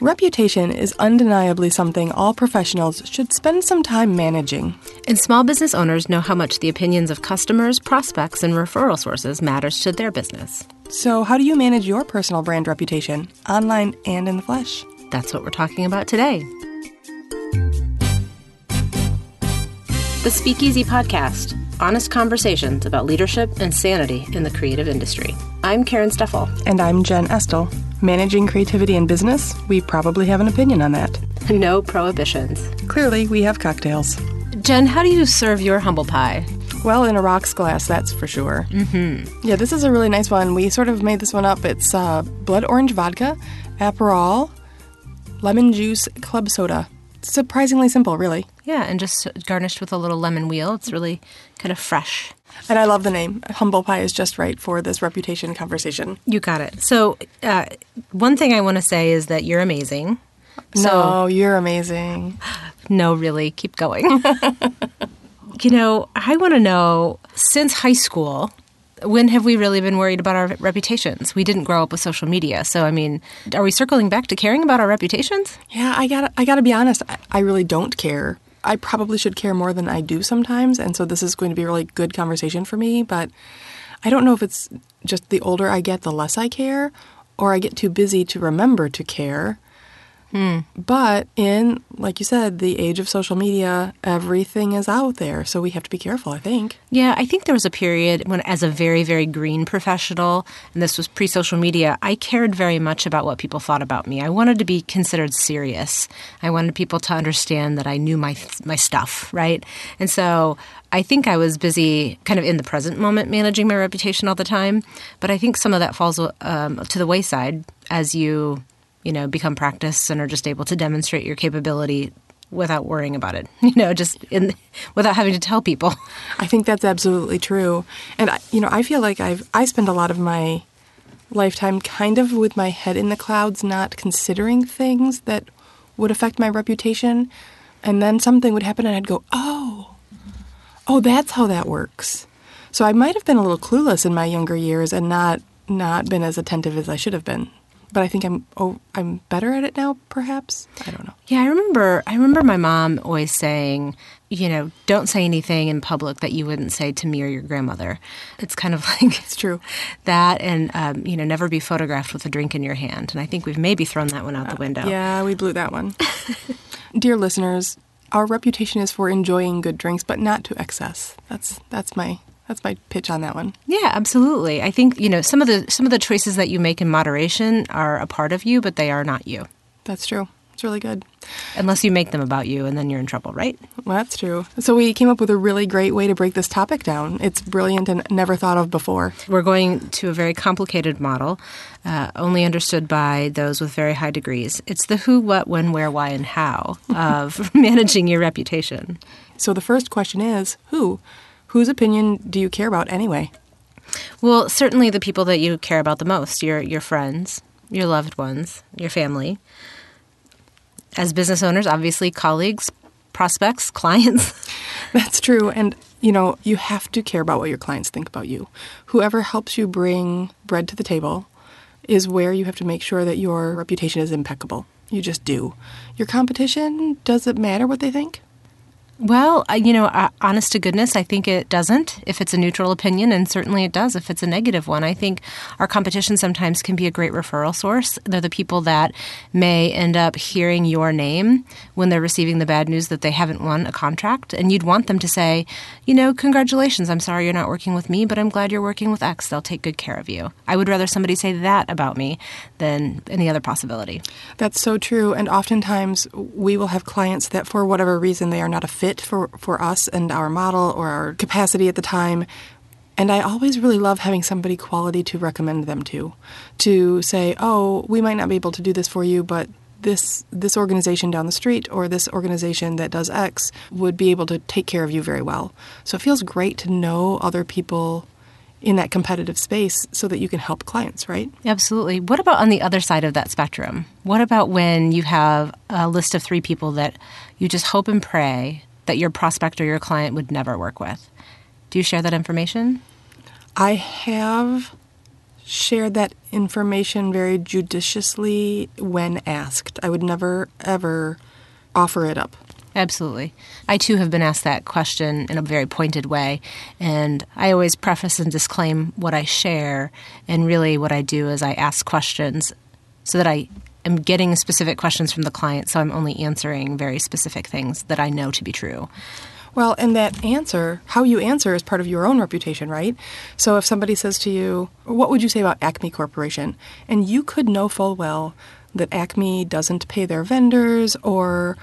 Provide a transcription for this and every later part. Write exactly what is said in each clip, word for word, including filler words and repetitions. Reputation is undeniably something all professionals should spend some time managing. And small business owners know how much the opinions of customers, prospects, and referral sources matters to their business. So how do you manage your personal brand reputation, online and in the flesh? That's what we're talking about today. The Speakeasy Podcast, honest conversations about leadership and sanity in the creative industry. I'm Karen Steffel. And I'm Jen Estill. Managing creativity in business? We probably have an opinion on that. No prohibitions. Clearly, we have cocktails. Jen, how do you serve your humble pie? Well, in a rocks glass, that's for sure. Mm-hmm. Yeah, this is a really nice one. We sort of made this one up. It's uh, blood orange vodka, Aperol, lemon juice, club soda. Surprisingly simple, really. Yeah, and just garnished with a little lemon wheel. It's really kind of fresh. And I love the name. Humble Pie is just right for this reputation conversation. You got it. So uh, one thing I want to say is that you're amazing. So, no, you're amazing. No, really. Keep going. You know, I want to know, since high school, when have we really been worried about our reputations? We didn't grow up with social media. So, I mean, are we circling back to caring about our reputations? Yeah, I gotta, I gotta be honest. I, I really don't care. I probably should care more than I do sometimes. And so this is going to be a really good conversation for me. But I don't know if it's just the older I get, the less I care, or I get too busy to remember to care. Hmm. But in, like you said, the age of social media, everything is out there. So we have to be careful, I think. Yeah, I think there was a period when, as a very, very green professional, and this was pre-social media, I cared very much about what people thought about me. I wanted to be considered serious. I wanted people to understand that I knew my my stuff, right? And so I think I was busy kind of in the present moment managing my reputation all the time. But I think some of that falls um, to the wayside as you... you know, become practice and are just able to demonstrate your capability without worrying about it, you know, just in, without having to tell people. I think that's absolutely true. And, I, you know, I feel like I've I spend a lot of my lifetime kind of with my head in the clouds, not considering things that would affect my reputation. And then something would happen and I'd go, oh, oh, that's how that works. So I might have been a little clueless in my younger years and not not been as attentive as I should have been. But I think I'm oh, I'm better at it now, perhaps? I don't know. Yeah, I remember I remember my mom always saying, you know, don't say anything in public that you wouldn't say to me or your grandmother. It's kind of like... It's true. That and, um, you know, never be photographed with a drink in your hand. And I think we've maybe thrown that one out uh, the window. Yeah, we blew that one. Dear listeners, our reputation is for enjoying good drinks, but not to excess. That's that's my... That's my pitch on that one. Yeah, absolutely. I think, you know, some of the some of the choices that you make in moderation are a part of you, but they are not you. That's true. It's really good. Unless you make them about you, and then you're in trouble, right? Well, that's true. So we came up with a really great way to break this topic down. It's brilliant and never thought of before. We're going to a very complicated model, uh, only understood by those with very high degrees. It's the who, what, when, where, why, and how of managing your reputation. So the first question is, who? Whose opinion do you care about anyway? Well, certainly the people that you care about the most, your your friends, your loved ones, your family. As business owners, obviously colleagues, prospects, clients. That's true. And, you know, you have to care about what your clients think about you. Whoever helps you bring bread to the table is where you have to make sure that your reputation is impeccable. You just do. Your competition, does it matter what they think? Well, you know, honest to goodness, I think it doesn't if it's a neutral opinion, and certainly it does if it's a negative one. I think our competition sometimes can be a great referral source. They're the people that may end up hearing your name when they're receiving the bad news that they haven't won a contract, and you'd want them to say, you know, congratulations, I'm sorry you're not working with me, but I'm glad you're working with X. They'll take good care of you. I would rather somebody say that about me than any other possibility. That's so true, and oftentimes we will have clients that for whatever reason they are not a fit for for us and our model or our capacity at the time. And I always really love having somebody quality to recommend them to, to say, oh, we might not be able to do this for you, but this this organization down the street or this organization that does X would be able to take care of you very well. So it feels great to know other people in that competitive space so that you can help clients, right? Absolutely. What about on the other side of that spectrum? What about when you have a list of three people that you just hope and pray that your prospect or your client would never work with? Do you share that information? I have share that information very judiciously when asked. I would never, ever offer it up. Absolutely. I, too, have been asked that question in a very pointed way, and I always preface and disclaim what I share, and really what I do is I ask questions so that I am getting specific questions from the client, so I'm only answering very specific things that I know to be true. Well, and that answer, how you answer is part of your own reputation, right? So if somebody says to you, what would you say about Acme Corporation? And you could know full well that Acme doesn't pay their vendors or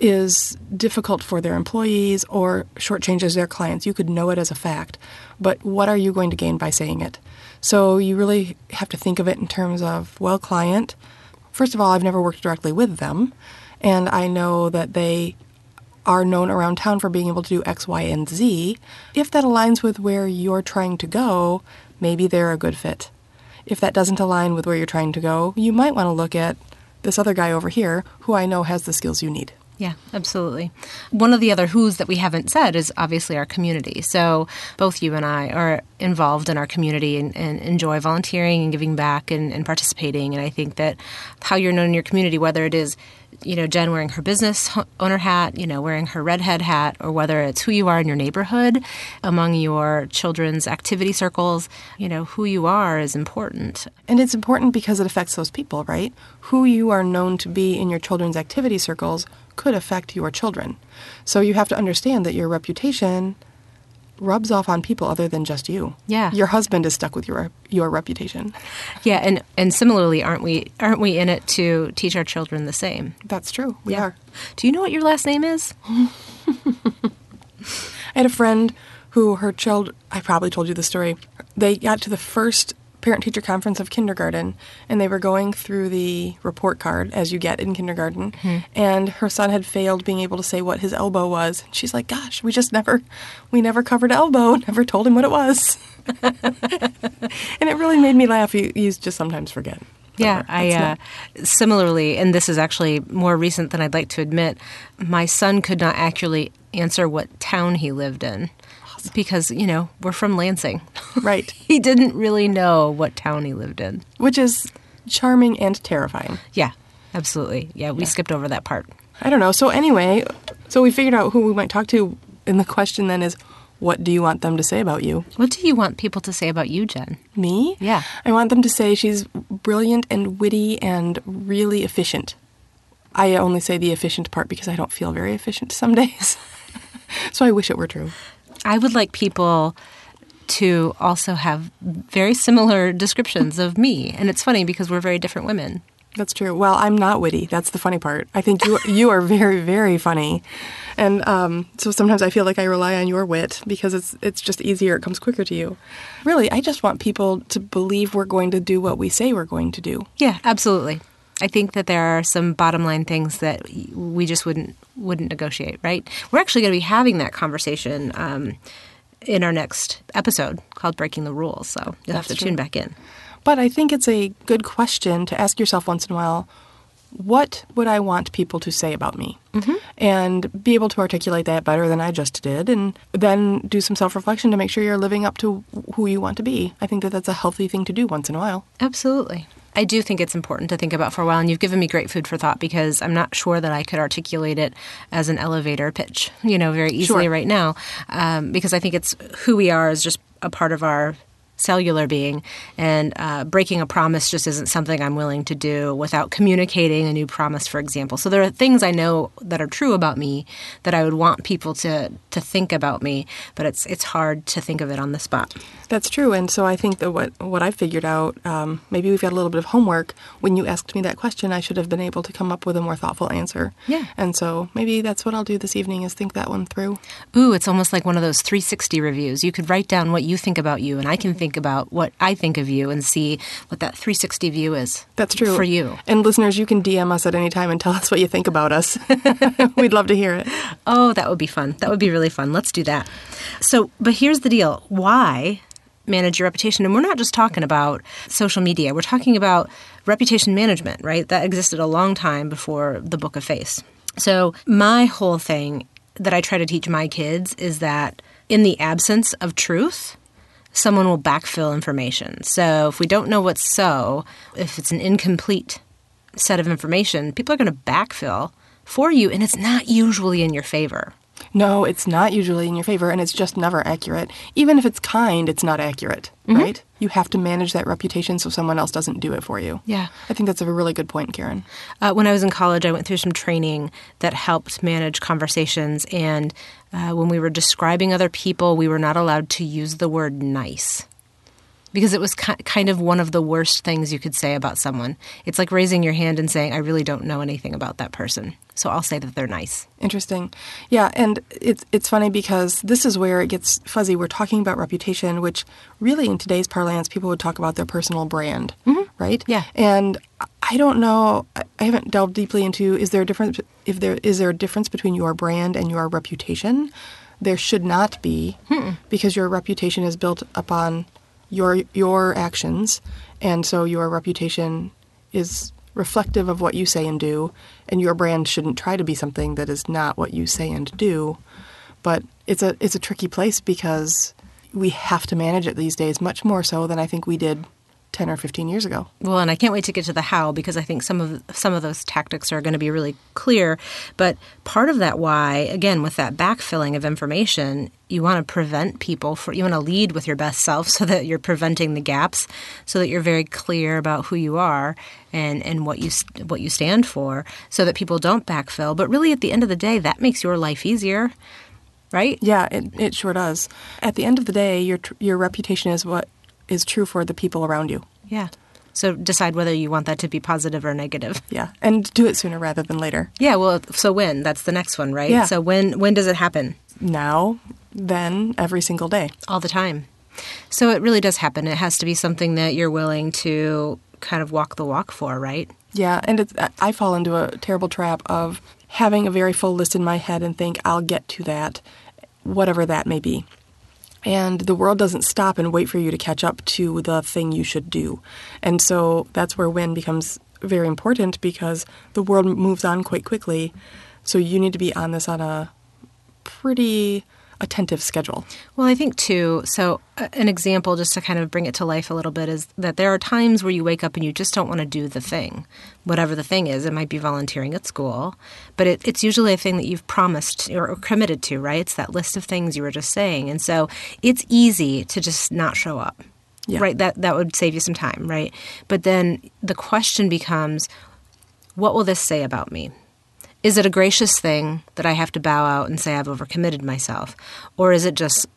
is difficult for their employees or shortchanges their clients. You could know it as a fact, but what are you going to gain by saying it? So you really have to think of it in terms of, well, client, first of all, I've never worked directly with them, and I know that they are known around town for being able to do X, Y, and Z. If that aligns with where you're trying to go, maybe they're a good fit. If that doesn't align with where you're trying to go, you might want to look at this other guy over here who I know has the skills you need. Yeah, absolutely. One of the other who's that we haven't said is obviously our community. So both you and I are involved in our community and, and enjoy volunteering and giving back and, and participating. And I think that how you're known in your community, whether it is, you know, Jen wearing her business owner hat, you know, wearing her redhead hat, or whether it's who you are in your neighborhood, among your children's activity circles, you know, who you are is important. And it's important because it affects those people, right? Who you are known to be in your children's activity circles could affect your children. So you have to understand that your reputation rubs off on people other than just you. Yeah. Your husband is stuck with your your reputation. Yeah, and, and similarly, aren't we aren't we in it to teach our children the same? That's true. We yeah. are. Do you know what your last name is? I had a friend who her child, I probably told you the story, they got to the first parent-teacher conference of kindergarten, and they were going through the report card, as you get in kindergarten, mm-hmm. and her son had failed being able to say what his elbow was. And she's like, gosh, we just never, we never covered elbow, never told him what it was. And it really made me laugh. You, you just sometimes forget. Yeah, I uh, similarly, and this is actually more recent than I'd like to admit, my son could not accurately answer what town he lived in. Because, you know, we're from Lansing. Right. He didn't really know what town he lived in. Which is charming and terrifying. Yeah, absolutely. Yeah, we yeah. skipped over that part. I don't know. So anyway, so we figured out who we might talk to. And the question then is, what do you want them to say about you? What do you want people to say about you, Jen? Me? Yeah. I want them to say she's brilliant and witty and really efficient. I only say the efficient part because I don't feel very efficient some days. So I wish it were true. I would like people to also have very similar descriptions of me. And it's funny because we're very different women. That's true. Well, I'm not witty. That's the funny part. I think you you are very, very funny. And um, so sometimes I feel like I rely on your wit because it's it's just easier. It comes quicker to you. Really, I just want people to believe we're going to do what we say we're going to do. Yeah, absolutely. I think that there are some bottom line things that we just wouldn't wouldn't negotiate, right? We're actually going to be having that conversation um, in our next episode called Breaking the Rules, so you'll That's have to true. Tune back in. But I think it's a good question to ask yourself once in a while, what would I want people to say about me? Mm-hmm. And be able to articulate that better than I just did, and then do some self-reflection to make sure you're living up to who you want to be. I think that that's a healthy thing to do once in a while. Absolutely. I do think it's important to think about for a while, and you've given me great food for thought because I'm not sure that I could articulate it as an elevator pitch, you know, very easily sure. right now um, because I think it's who we are is just a part of our cellular being, and uh, breaking a promise just isn't something I'm willing to do without communicating a new promise, for example. So there are things I know that are true about me that I would want people to to think about me, but it's it's hard to think of it on the spot. That's true, and so I think that what, what I figured out, um, maybe we've got a little bit of homework. When you asked me that question, I should have been able to come up with a more thoughtful answer. Yeah. And so maybe that's what I'll do this evening is think that one through. Ooh, it's almost like one of those three sixty reviews. You could write down what you think about you, and I can think about what I think of you and see what that three sixty view is. That's true. For you. And listeners, you can D M us at any time and tell us what you think about us. We'd love to hear it. Oh, that would be fun. That would be really fun. Let's do that. So, but here's the deal. Why manage your reputation? And we're not just talking about social media. We're talking about reputation management, right? That existed a long time before the Book of Face. So my whole thing that I try to teach my kids is that in the absence of truth, someone will backfill information. So if we don't know what's so, if it's an incomplete set of information, people are going to backfill for you, and it's not usually in your favor. No, it's not usually in your favor, and it's just never accurate. Even if it's kind, it's not accurate, mm-hmm. right? You have to manage that reputation so someone else doesn't do it for you. Yeah. I think that's a really good point, Karen. Uh, when I was in college, I went through some training that helped manage conversations, and uh, when we were describing other people, we were not allowed to use the word nice because it was ki- kind of one of the worst things you could say about someone. It's like raising your hand and saying, I really don't know anything about that person, so I'll say that they're nice. Interesting. Yeah, and it's it's funny because this is where it gets fuzzy. We're talking about reputation, which really in today's parlance, people would talk about their personal brand, mm-hmm. right? Yeah. And I don't know, I haven't delved deeply into, is there a difference, if there, is there a difference between your brand and your reputation? There should not be, Mm-mm. because your reputation is built upon your your actions, and so your reputation is reflective of what you say and do, and your brand shouldn't try to be something that is not what you say and do. But it's a it's a tricky place because we have to manage it these days, much more so than I think we did ten or fifteen years ago. Well, and I can't wait to get to the how, because I think some of some of those tactics are going to be really clear. But part of that why, again, with that backfilling of information, you want to prevent people for, you want to lead with your best self so that you're preventing the gaps, so that you're very clear about who you are and, and what you what you stand for, so that people don't backfill. But really, at the end of the day, that makes your life easier, right? Yeah, it, it sure does. At the end of the day, your your reputation is what is true for the people around you. Yeah. So decide whether you want that to be positive or negative. Yeah. And do it sooner rather than later. Yeah. Well, so when? That's the next one, right? Yeah. So when, when does it happen? Now, then, every single day. All the time. So it really does happen. It has to be something that you're willing to kind of walk the walk for, right? Yeah. And it's, I fall into a terrible trap of having a very full list in my head and think, I'll get to that, whatever that may be. And the world doesn't stop and wait for you to catch up to the thing you should do. And so that's where when becomes very important, because the world moves on quite quickly. So you need to be on this on a pretty attentive schedule. Well, I think, too, so an example just to kind of bring it to life a little bit is that there are times where you wake up and you just don't want to do the thing, whatever the thing is. It might be volunteering at school, but it, it's usually a thing that you've promised or, or committed to, right? It's that list of things you were just saying. And so it's easy to just not show up, yeah. right? That, that would save you some time, right? But then the question becomes, what will this say about me? Is it a gracious thing that I have to bow out and say I've overcommitted myself? Or is it just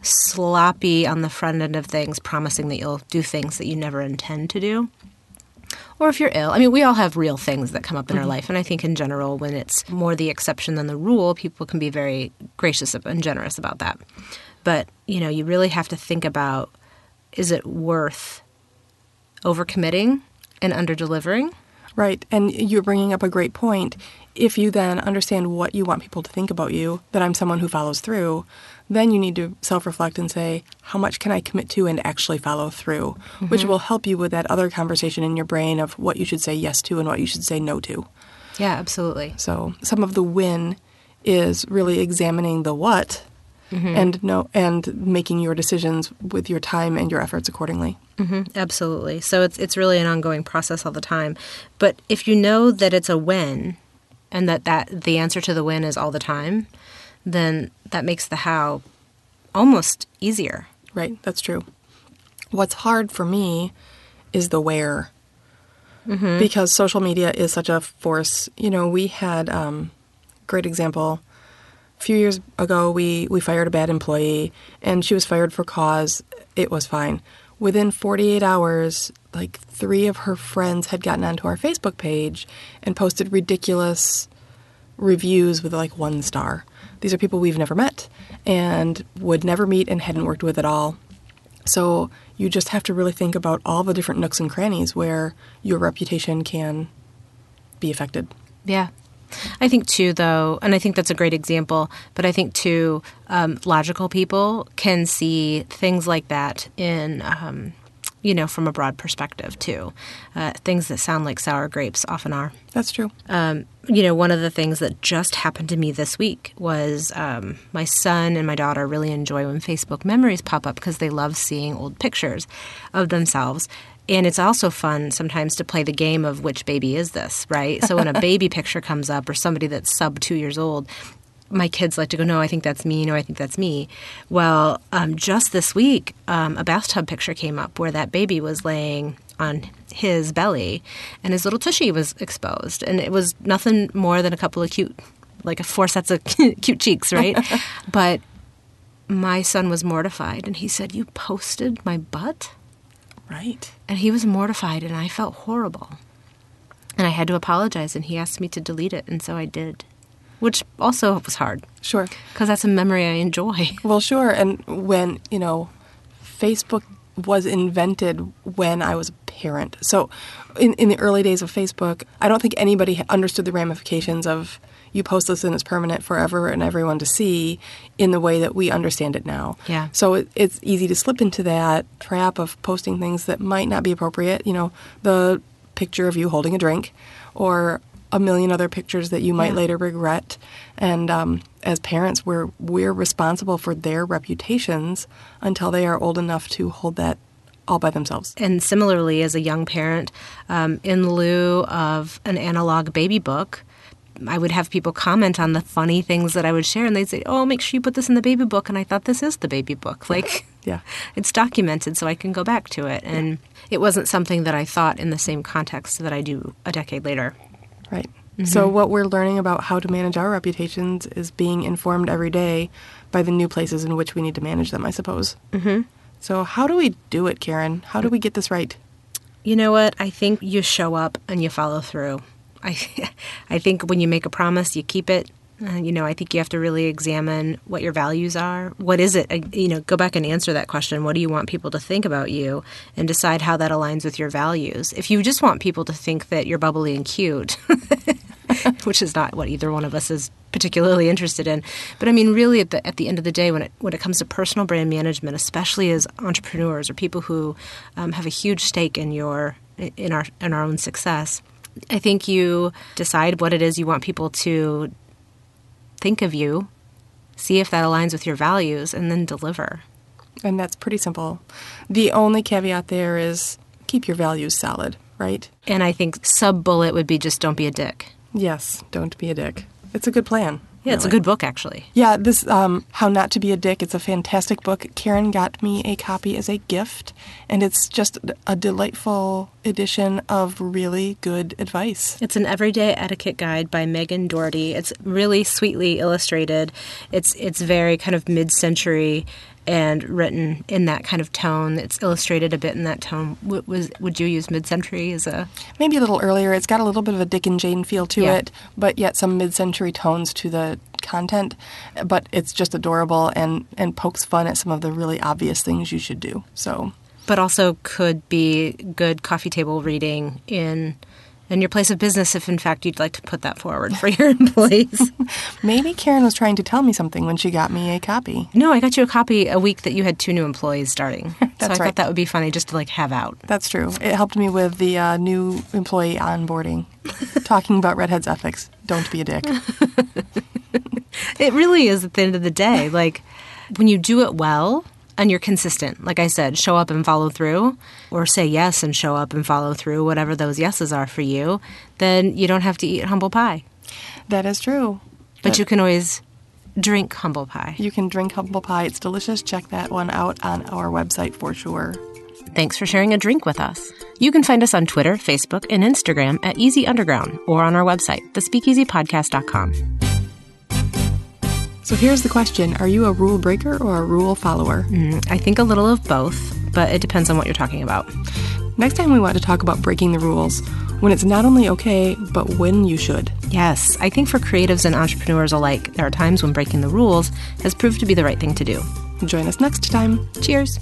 sloppy on the front end of things, promising that you'll do things that you never intend to do? Or if you're ill, I mean, we all have real things that come up in mm-hmm. our life. And I think in general, when it's more the exception than the rule, people can be very gracious and generous about that. But, you know, you really have to think about, is it worth overcommitting and underdelivering? Right. And you're bringing up a great point. If you then understand what you want people to think about you, that I'm someone who follows through, then you need to self-reflect and say, how much can I commit to and actually follow through? Mm-hmm. Which will help you with that other conversation in your brain of what you should say yes to and what you should say no to. Yeah, absolutely. So some of the win is really examining the what mm-hmm. and no, and making your decisions with your time and your efforts accordingly. Mm-hmm. Absolutely. So it's it's really an ongoing process all the time. But if you know that it's a when, and that, that the answer to the win is all the time, then that makes the how almost easier. Right. That's true. What's hard for me is the where. Mm-hmm. Because social media is such a force. You know, we had a um, great example. A few years ago, we, we fired a bad employee, and she was fired for cause. It was fine. Within forty-eight hours, like three of her friends had gotten onto our Facebook page and posted ridiculous reviews with like one star. These are people we've never met and would never meet and hadn't worked with at all. So you just have to really think about all the different nooks and crannies where your reputation can be affected. Yeah. I think, too, though, and I think that's a great example, but I think, too, um, logical people can see things like that in um, you know, from a broad perspective too. Uh, things that sound like sour grapes often are. That's true. Um, you know, one of the things that just happened to me this week was um, my son and my daughter really enjoy when Facebook memories pop up because they love seeing old pictures of themselves. And it's also fun sometimes to play the game of which baby is this, right? So when a baby picture comes up or somebody that's sub two years old, my kids like to go, no, I think that's me. No, I think that's me. Well, um, just this week, um, a bathtub picture came up where that baby was laying on his belly and his little tushy was exposed. And it was nothing more than a couple of cute, like four sets of cute cheeks, right? But my son was mortified and he said, you posted my butt? Right. And he was mortified and I felt horrible. And I had to apologize and he asked me to delete it and so I did. Which also was hard. Sure. Because that's a memory I enjoy. Well, sure. And when, you know, Facebook was invented when I was a parent. So in, in the early days of Facebook, I don't think anybody understood the ramifications of you post this and it's permanent forever and everyone to see in the way that we understand it now. Yeah. So it, it's easy to slip into that trap of posting things that might not be appropriate. You know, the picture of you holding a drink or a million other pictures that you might yeah. later regret. And um, as parents, we're, we're responsible for their reputations until they are old enough to hold that all by themselves. And similarly, as a young parent, um, in lieu of an analog baby book, I would have people comment on the funny things that I would share, and they'd say, oh, make sure you put this in the baby book. And I thought, this is the baby book. Like, yeah, it's documented so I can go back to it. And yeah. it wasn't something that I thought in the same context that I do a decade later. Right. Mm-hmm. So what we're learning about how to manage our reputations is being informed every day by the new places in which we need to manage them, I suppose. Mm-hmm. So how do we do it, Karen? How do we get this right? You know what? I think you show up and you follow through. I I think when you make a promise, you keep it. Uh, you know, I think you have to really examine what your values are. What is it? Uh, you know, go back and answer that question. What do you want people to think about you and decide how that aligns with your values? If you just want people to think that you're bubbly and cute, which is not what either one of us is particularly interested in. But I mean, really, at the at the end of the day, when it when it comes to personal brand management, especially as entrepreneurs or people who um, have a huge stake in your in our in our own success, I think you decide what it is you want people to think of you, see if that aligns with your values, and then deliver. And that's pretty simple. The only caveat there is keep your values solid, right? And I think sub-bullet would be just don't be a dick. Yes, don't be a dick. It's a good plan. Yeah, really. It's a good book, actually. Yeah, this um, How Not to Be a Dick, it's a fantastic book. Karen got me a copy as a gift, and it's just a delightful edition of really good advice. It's an everyday etiquette guide by Megan Doherty. It's really sweetly illustrated. It's it's very kind of mid-century and written in that kind of tone. It's illustrated a bit in that tone. Would, was, would you use mid-century as a... Maybe a little earlier. It's got a little bit of a Dick and Jane feel to yeah. it, but yet some mid-century tones to the content. But it's just adorable and, and pokes fun at some of the really obvious things you should do. So, but also could be good coffee table reading in... in your place of business, if in fact you'd like to put that forward for your employees. Maybe Karen was trying to tell me something when she got me a copy. No, I got you a copy a week that you had two new employees starting. That's so I right. thought that would be funny just to like have out. That's true. It helped me with the uh, new employee onboarding, talking about redheads ethics. Don't be a dick. It really is at the end of the day. Like when you do it well. And you're consistent. Like I said, show up and follow through, or say yes and show up and follow through, whatever those yeses are for you, then you don't have to eat humble pie. That is true. But that, you can always drink humble pie. You can drink humble pie. It's delicious. Check that one out on our website for sure. Thanks for sharing a drink with us. You can find us on Twitter, Facebook, and Instagram at Easy Underground or on our website, the speakeasy podcast dot com. So here's the question. Are you a rule breaker or a rule follower? Mm, I think a little of both, but it depends on what you're talking about. Next time we want to talk about breaking the rules, when it's not only okay, but when you should. Yes, I think for creatives and entrepreneurs alike, there are times when breaking the rules has proved to be the right thing to do. Join us next time. Cheers.